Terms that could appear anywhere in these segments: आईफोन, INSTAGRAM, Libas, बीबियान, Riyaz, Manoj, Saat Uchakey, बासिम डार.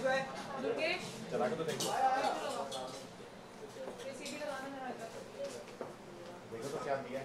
चला के तो देखो देखो तो क्या दिया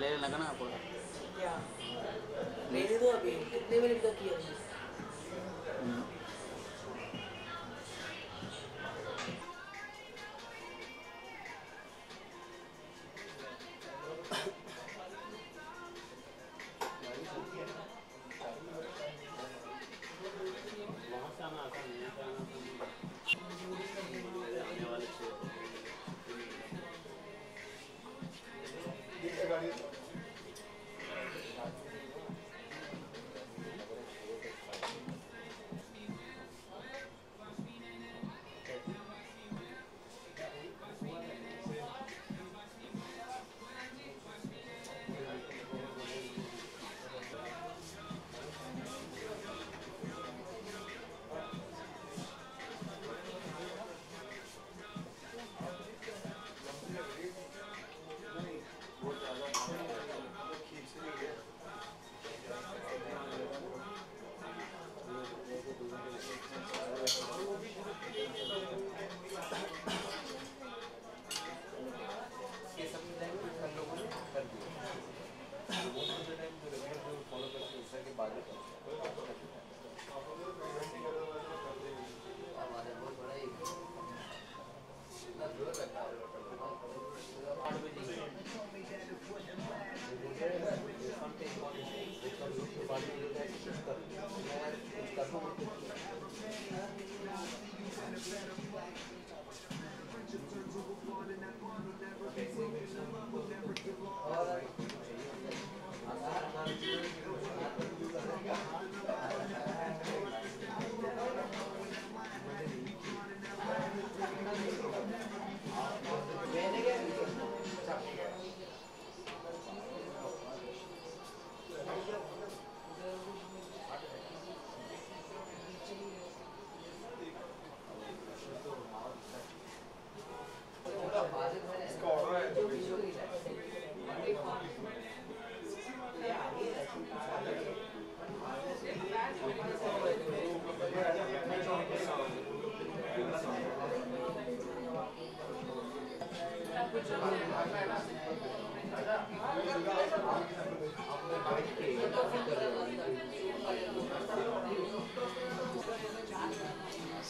लेने लगा ना आपको क्या? मेरे तो अभी कितने मिनट तक किया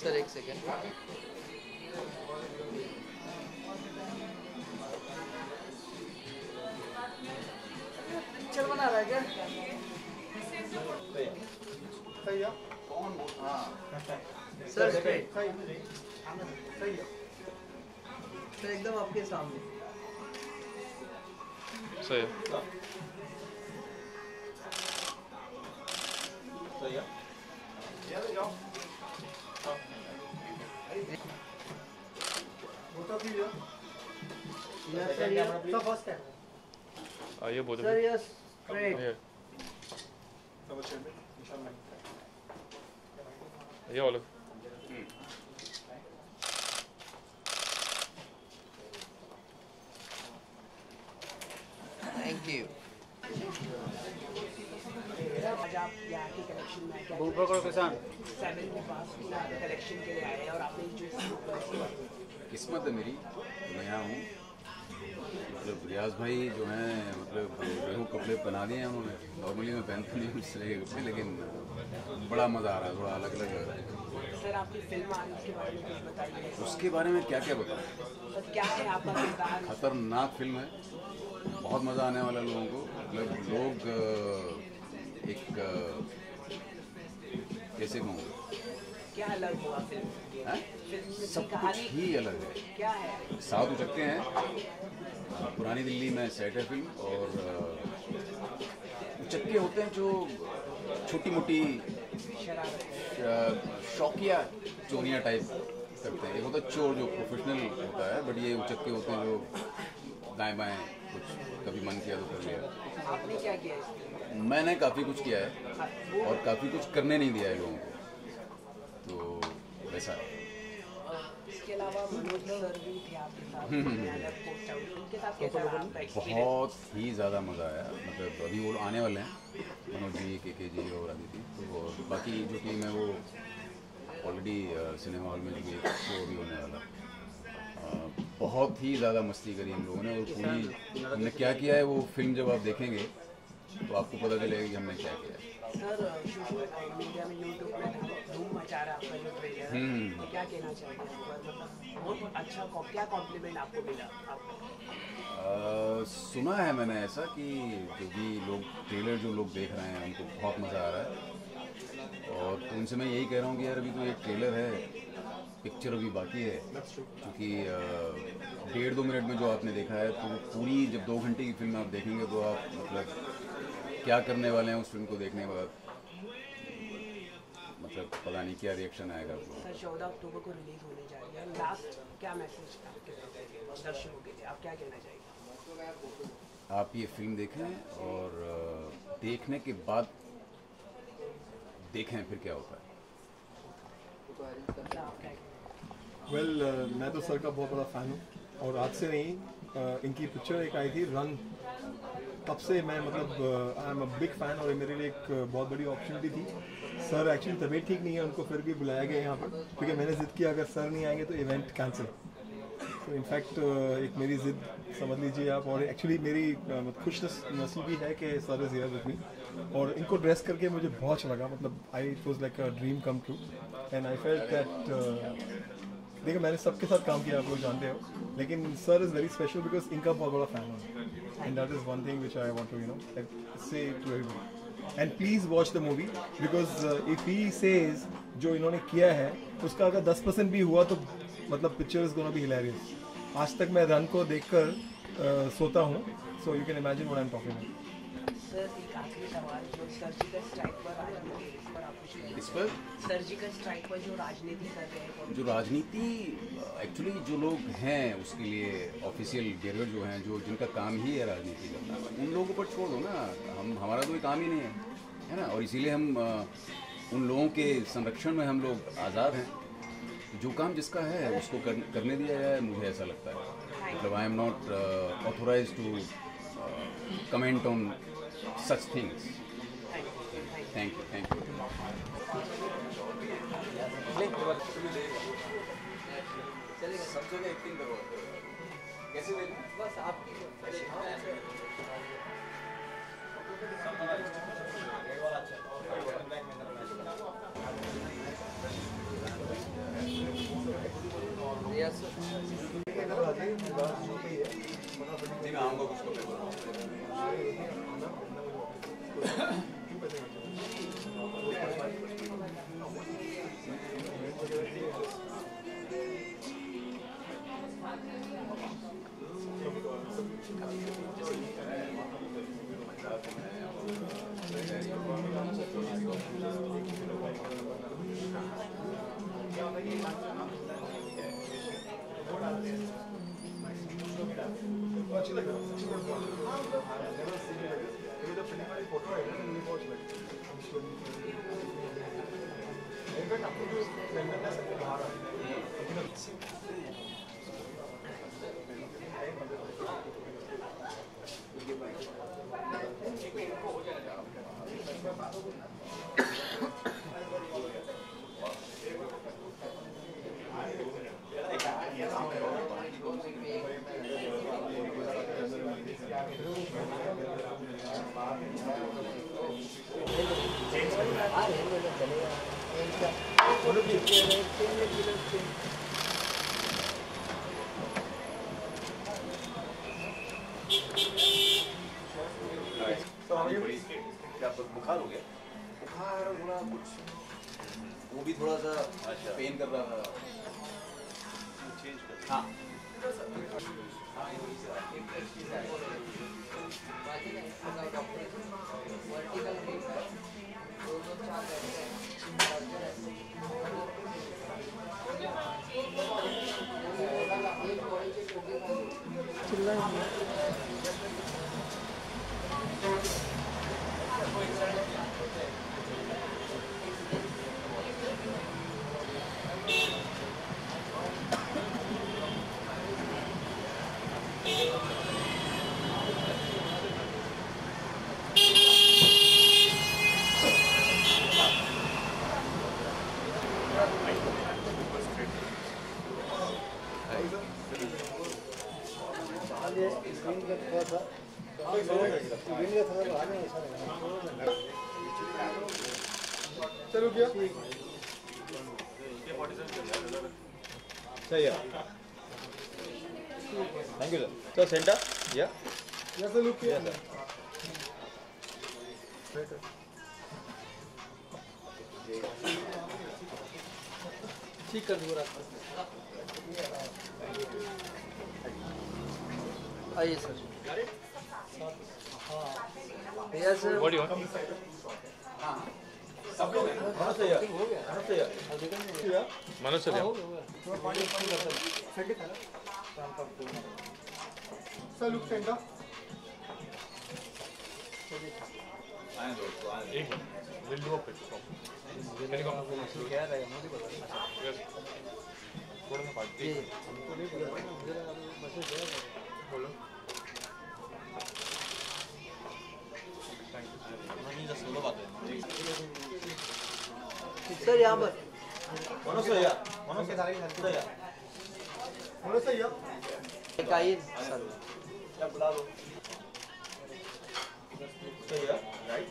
सर एक सेकेंड पिक्चर बना रहा है क्या सही है कौन हाँ सर स्ट्रेट सही है सर एकदम आपके सामने सही सही है यार जाओ ये बोलो सर यस ये वाला थैंक यू भूपा करो किसान कलेक्शन के लिए आए और आपने जो किस्मत है मेरी मैं यहाँ हूँ मतलब रियाज भाई जो हैं मतलब गेहूँ कपड़े पहना दिए हैं उन्होंने नॉर्मली मैं पहनता नहीं हूँ इसलिए कपड़े लेकिन बड़ा मज़ा आ रहा है थोड़ा अलग अलग लग रहा है। सर आपकी फिल्म आने के बारे में कुछ बताइए। उसके बारे में क्या क्या बताएं क्या है आपका किरदार? खतरनाक फिल्म है बहुत मज़ा आने वाला लोगों को मतलब लोग एक कैसे कहूँगा क्या अलग हुआ फिल्म सब कुछ ही अलग है क्या है सात उचकते हैं पुरानी दिल्ली में सेट है फिल्म और उचक्के होते हैं जो छोटी मोटी शौकिया चोरिया टाइप करते हैं। एक होता है चोर जो प्रोफेशनल होता है बट ये उचक्के होते हैं जो दाएँ बाएँ कुछ कभी मन किया तो कर लिया। आपने क्या किया है? मैंने काफ़ी कुछ किया है और काफ़ी कुछ करने नहीं दिया है लोगों को तो वैसा। इसके अलावा मनोज सर भी थे आपके साथ उनके साथ कैसा रहा आपका एक्सपीरियंस? बहुत ही ज़्यादा मज़ा आया मतलब अभी वो आने वाले हैं मनोज जी के जी और आदिति तो और बाकी जो कि मैं वो ऑलरेडी सिनेमा हॉल में जो एक शो भी होने वाला बहुत ही ज़्यादा मस्ती करी हम लोगों ने और पूरी हमने क्या किया है वो फिल्म जब आप देखेंगे तो आपको पता चलेगा कि हमने क्या किया है। सर मीडिया में यूट्यूब में धूम मचा रहा आपका जो ट्रेलर है क्या कहना चाहिए इस पर मतलब बहुत अच्छा क्या कॉम्प्लीमेंट आपको मिला? आपको सुना है मैंने ऐसा कि जो भी लोग ट्रेलर जो लोग देख रहे हैं उनको बहुत मज़ा आ रहा है और उनसे मैं यही कह रहा हूँ कि यार अभी तो ये ट्रेलर है पिक्चर अभी बाकी है क्योंकि डेढ़ दो मिनट में जो आपने देखा है तो पूरी जब 2 घंटे की फिल्म आप देखेंगे तो आप मतलब क्या करने वाले हैं उस फिल्म को देखने के बाद मतलब पता नहीं क्या रिएक्शन आएगा। सर 14 अक्टूबर को रिलीज होने जा रही है लास्ट क्या मैसेज दर्शकों के लिए आप क्या कहना चाहेंगे? आप ये फिल्म देखें और देखने के बाद देखें फिर क्या होता है। वेल मैं तो सर का बहुत बड़ा फ़ैन हूँ और आज से नहीं इनकी पिक्चर एक आई थी रन तब से मैं मतलब I am a big fan और मेरे लिए एक बहुत बड़ी अपॉर्चुनिटी थी। सर एक्चुअली तबीयत ठीक नहीं है उनको फिर भी बुलाया गया यहाँ पर क्योंकि मैंने ज़िद किया अगर सर नहीं आएंगे तो इवेंट कैंसिल तो इनफैक्ट एक मेरी ज़िद समझ लीजिए आप और एक्चुअली मेरी खुश नसीबी है कि sir is here with me और इनको ड्रेस करके मुझे बहुत अच्छा लगा मतलब I it was like a dream come true and I felt that देखिए मैंने सबके साथ काम किया आप लोग जानते हो लेकिन sir is very special because इनका बहुत बड़ा फैन है and that is one thing which I want to you know say to everyone. And please watch the movie because if he says जो इन्होंने किया है उसका अगर 10% भी हुआ तो मतलब picture is gonna be hilarious. आज तक मैं रन को देखकर सोता हूँ, so you can imagine what I am talking about. Sir एक आखिरी सवाल, जो सर्जिकल स्ट्राइक पर सर्जिकल स्ट्राइक पर जो राजनीति कर रहे हैं, जो राजनीति एक्चुअली जो लोग हैं उसके लिए ऑफिशियल गेरर जो हैं, जो जिनका काम ही है राजनीति करना, उन लोगों पर छोड़ दो ना. हम हमारा तो ये काम ही नहीं है, है ना. और इसीलिए हम उन लोगों के संरक्षण में हम लोग आज़ाद हैं. जो काम जिसका है उसको करने दिया जाए, मुझे ऐसा लगता है. मतलब I am not authorize to comment on such things. Thank you, thank you. वो भी थोड़ा सा पेन कर रहा था. हाँ Thank you, sir. So center, yeah. Yes, sir. Look here. Yes, sir. ठीक कर दूँगा. आइए सर. भैया sir. What do you want? हाँ. सब लोग मनोज सर यार. मनोज सर यार. मनोज सर यार. सलूक सेंटर एक विल डू अ पिच मैंने कहा क्या रहेगा मुझे बता थोड़ा सा बात दे हमको नहीं पता बस है बोलो नहीं जस्ट बोलो बात है सर यहां पर मनोज सर यार मनोज के सारे हेल्प करो यार मनोज सर यार सर क्या बुला लो सही है राइट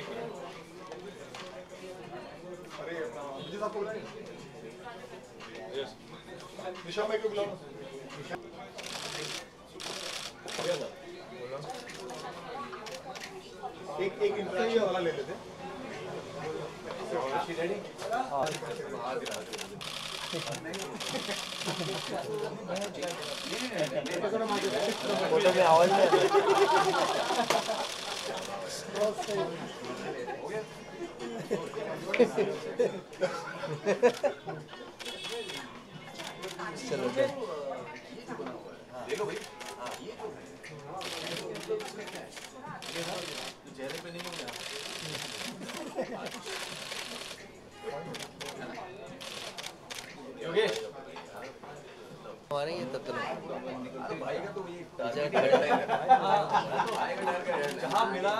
एक मिनट अरे मुझे आपको बुलाएं यस निशा मैं को बुलाऊं निशा एक इंट्रोडक्शन वाला ले लेते हैं। आवाज चलो देखो भाई चेहरे पे नहीं होगा हमारे ये तब तक भाई का तो ये जहाँ मिला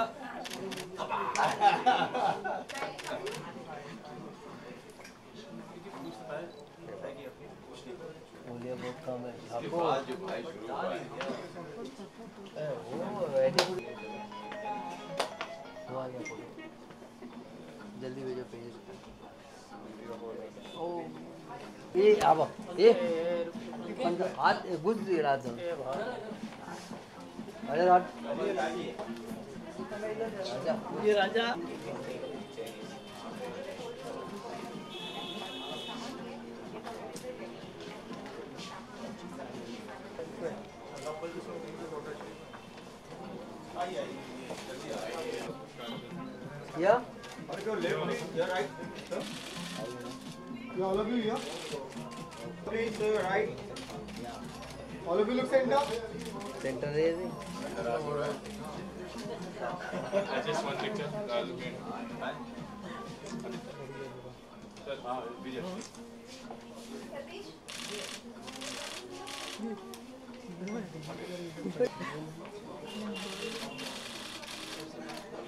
बहुत कम है आपको आज जो भाई शुरू हुआ है वो एडिट हुआ गया बोलो जल्दी भेजो पेज ओ ये अब ये 15 हाथ गुज रहा था अरे रात ये राजा Yeah. Or go left, yeah, right. Sir. Yeah, all of you, yeah. Please, sir, right. All of you look center. Center is it? I just one picture. Look at. Sir, video.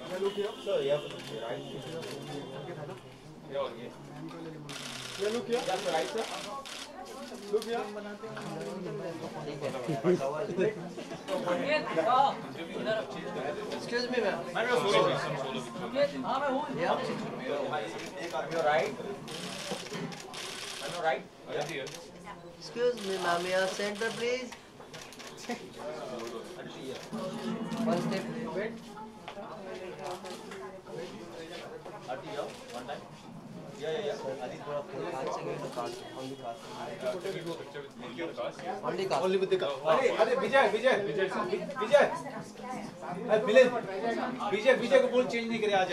Hello kiya sir yeah right yeah look kiya yeah right sir look kiya banate hain excuse me ma'am main solo ha main hu ek aap your right hello right excuse me ma'am your center please one step wait Aditi one time yeah Aditi thoda fast the card only card only with the card are vijay vijay ko bol change nahi kare aaj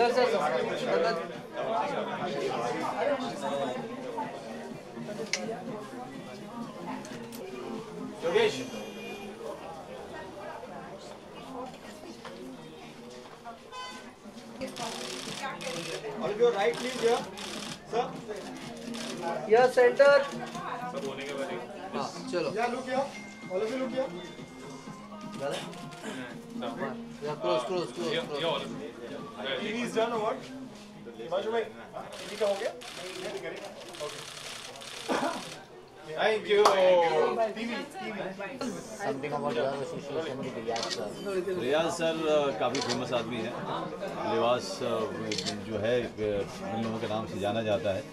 sir yogesh और जो right lease है sir यह centre सब होने के बाद हां चलो या लुक या ऑल ऑफ यू लुक या चला या क्लोज या ऑल इट इज डन और व्हाट माजू भाई ठीक हो गया नहीं करेगा okay Thank you. Something about Riyaz association with Riyaz sir. Riyaz sir काफ़ी फेमस आदमी है. लिबास जो है इन लोगों के नाम से जाना जाता है.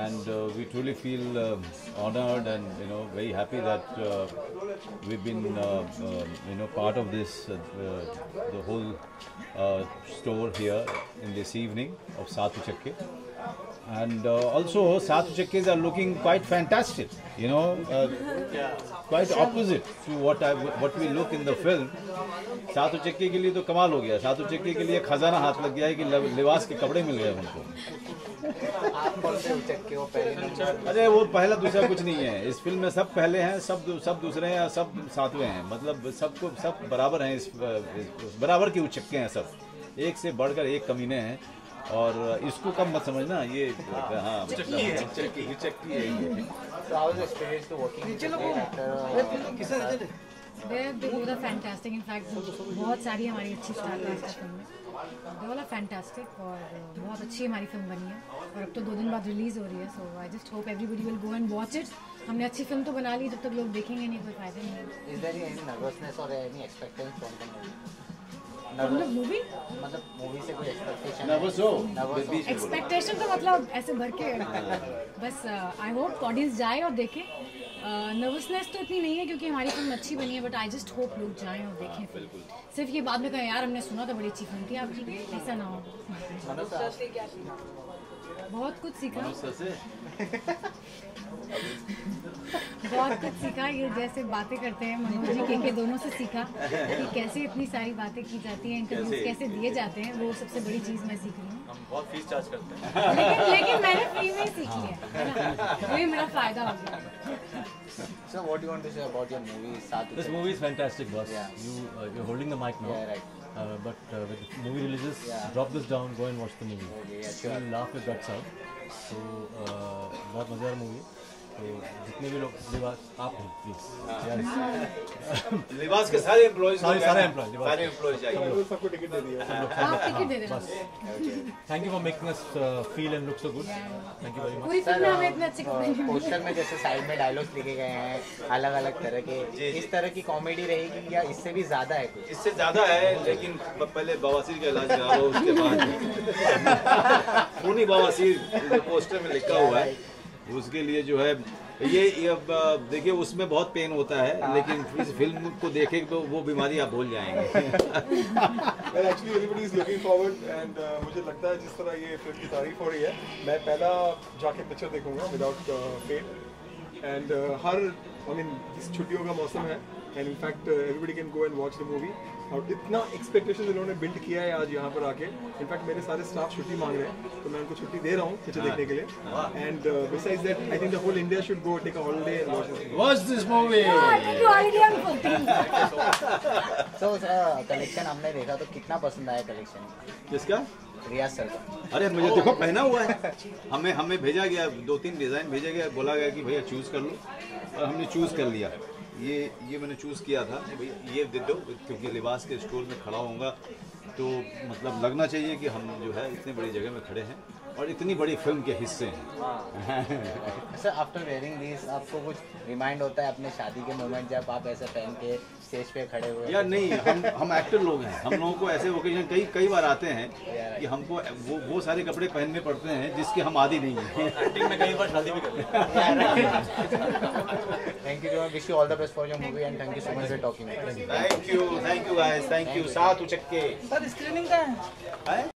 And we truly feel honored and you know very happy that we've been you know part of this the whole store here in this evening of Saat Uchakey and also Saat Uchakeys are looking quite fantastic you know quite opposite to what we look in the film. Saat Uchakey के लिए तो कमाल हो गया. Saat Uchakey के लिए खजाना हाथ लग गया है कि लिबास के कपड़े मिल गए उनको. अरे वो पहला दूसरा कुछ नहीं है इस फिल्म में. सब पहले हैं सब दूसरे हैं सब सातवें हैं. मतलब सबको सब बराबर हैं. इस बराबर के उचक्के हैं सब. एक से बढ़कर एक कमीने हैं और इसको कम मत समझना. ये हाँ चक्की है. फैंटास्टिक इनफैक्ट बहुत सारी हमारी अच्छी स्टार कास्ट फिल्म में वाला फैंटास्टिक और बहुत अच्छी हमारी फिल्म बनी है और अब तो 2 दिन बाद रिलीज़ हो रही है. So I just hope everybody will go and watch it. हमने अच्छी फिल्म तो बना ली. जब तक लोग देखेंगे नहीं कोई फायदा नहीं. इज देयर एनी नर्वसनेस और any expectation from the movie से कोई एक्सपेक्टेशन नर्वस हो? एक्सपेक्टेशन तो मतलब ऐसे भर के बस आई होप ऑडियंस जाए और देखे नर्वसनेस तो इतनी नहीं है क्योंकि हमारी फिल्म अच्छी बनी है, बट आई जस्ट होप लोग जाएं और देखें फिल्म। सिर्फ ये बात में कहें यार हमने सुना तो बड़ी अच्छी फिल्म थी आपकी, ऐसा ना हो। बहुत कुछ सीखा, बहुत कुछ सीखा। ये जैसे बातें करते हैं मनोज जी के दोनों से सीखा कि कैसे इतनी सारी बातें की जाती हैं, इंटरव्यूज कैसे दिए जाते हैं, वो सबसे बड़ी चीज़ मैं सीख रही हूँ। हम बहुत फीस चार्ज करते हैं लेकिन मैंने फ्री में सीखी है, वही मेरा फायदा हो गया। So what do you want to say about your movie Saat Uchakey? This movie is fantastic, boss. Yeah. You're holding the mic now. Yeah, right. But when the movie releases, drop this down, go and watch the movie. Okay, yeah, sure. You'll laugh your guts out. So, बहुत मज़ेदार movie. तो जितने भी लोग लिबास आप हैं, please लिबास के सारे एम्प्लॉयज, सारे एम्प्लॉयज आइए, सबको टिकट दे दिया, आप टिकट दे देना। Thank you for making us feel and look so good, thank you very much. पूरी फिल्म में इतने अच्छे पोस्टर में जैसे साइड में डायलॉग्स लिखे गए हैं अलग अलग तरह के, इस तरह की कॉमेडी रहेगी या इससे भी ज्यादा है? कुछ इससे ज्यादा है, लेकिन पहले बवासीर का इलाज करा लो, उसके बाद खूनी बवासीर पोस्टर में लिखा हुआ है, उसके लिए जो है ये देखिए उसमें बहुत पेन होता है, लेकिन इस फिल्म को देखें तो वो बीमारी आप भूल जाएंगे। Actually everybody is looking forward and मुझे लगता है जिस तरह ये फिल्म की तारीफ हो रही है, मैं पहला जाके पिक्चर देखूंगा without fate and her I mean इस छुट्टियों का मौसम है and in fact everybody can go and watch the movie. और इतना एक्सपेक्टेशन इन्होंने बिल्ड किया है आज यहाँ पर आके, इनफैक्ट मेरे सारे स्टाफ छुट्टी मांग रहे हैं तो मैं उनको छुट्टी दे रहा हूँ पिक्चर देखने के लिए। And besides that I think the whole India should go take a holiday and watch this movie. So collection हमने देखा तो कितना पसंद आया कलेक्शन? किसका? रियाज सर का। अरे मुझे देखो पहना हुआ है, हमें भेजा गया, 2-3 डिज़ाइन भेजा गया, बोला गया कि भैया चूज़ कर लो, और हमने चूज़ कर लिया। ये मैंने चूज़ किया था भैया ये दे दो, क्योंकि लिबास के स्टोर में खड़ा होऊंगा तो मतलब लगना चाहिए कि हम जो है इतनी बड़ी जगह में खड़े हैं और इतनी बड़ी फिल्म के हिस्से हैं। सर आफ्टर वेयरिंग दिस आपको कुछ रिमाइंड होता है अपने शादी के मोमेंट जब आप ऐसे पहन के स्टेज पे खड़े हुए? यार नहीं, हम एक्टर लोग हैं, हम लोगों को ऐसे ओकेजन कई बार आते हैं कि हमको वो सारे कपड़े पहनने पड़ते हैं जिसके हम आदी नहीं हैं। एक्टिंग में कई बार शादी भी करते। Thank you, wish you all the best for your movie and thank you so much for talking. Thank you guys, thank you. सात उचक्के सर स्क्रीनिंग का है?